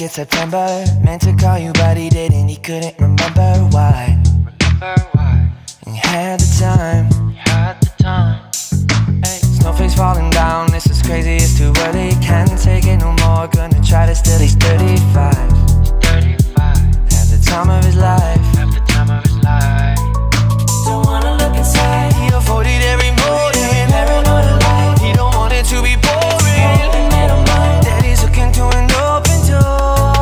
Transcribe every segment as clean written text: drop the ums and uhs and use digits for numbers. like it's September. Meant to call you but he didn't, he couldn't remember why. And you had the time, hey. Snowflakes falling down, this is crazy, it's too early. Can't take it no more, gonna try to steal these 35. Had the time of his life. Don't wanna look inside, he avoided every morning. Paranoid alive, he don't want it to be boring. Daddy's looking to an open door.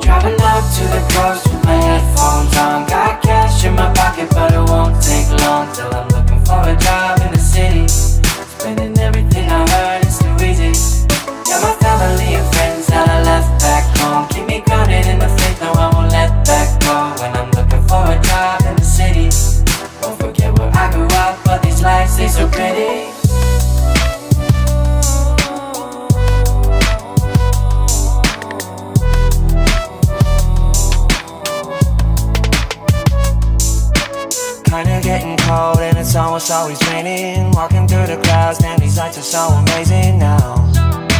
Driving up to the coast with my headphones on. Got cash in my pocket but it won't take long till I'm looking for a job in the city. Spending everything I heard, it's too easy. Got my family and friends that I left back home. Keep me grounded in the faith, no I won't let back go. When I'm looking for a job in the city, don't forget where I grew up, but these lights, they so pretty. Kinda getting cold and it's almost always raining. Walking through the clouds, man, these lights are so amazing now.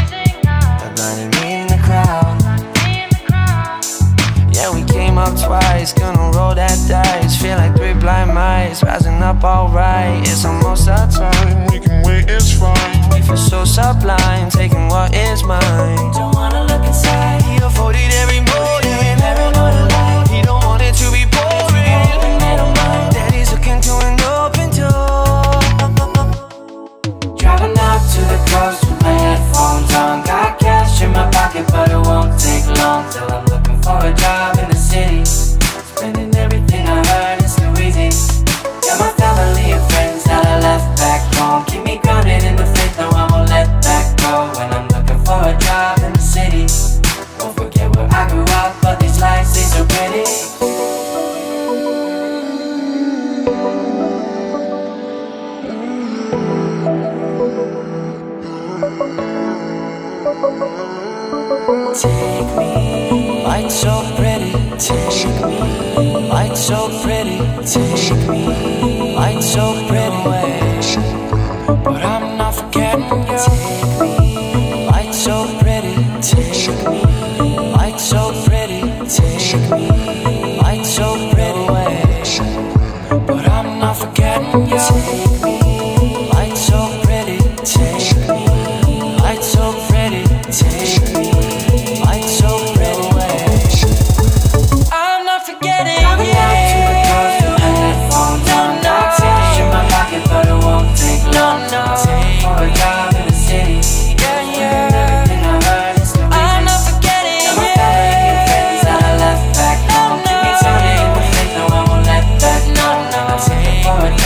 They're blinding me in the crowd. Yeah, we came up twice, gonna roll that dice. Feel like three blind mice, rising up alright. It's almost our time, we can wait, it's fine. We feel so sublime, taking what is mine. Don't wanna look inside, he avoided every morning. Paranoid alive, he don't want it to be boring. Daddy's looking to an open door. Driving up to the coast with my headphones on. Got cash in my pocket but it won't take long till I'm looking for a job in the city. Spending everything I heard, it's too easy. Got my family and friends that I left back home. Keep me grounded in the faith, no I won't let that go. When I'm looking for a job in the city, don't forget where I grew up, but these lights, these are pretty. Take me, light so pretty. Take me, light so pretty. Take me, light so pretty. But I'm not forgetting you. Take me, light so pretty. Take me, light so pretty. Take me, light so pretty. But I'm not forgetting you. Take me, light so pretty. Take me, light so pretty. Take me. Take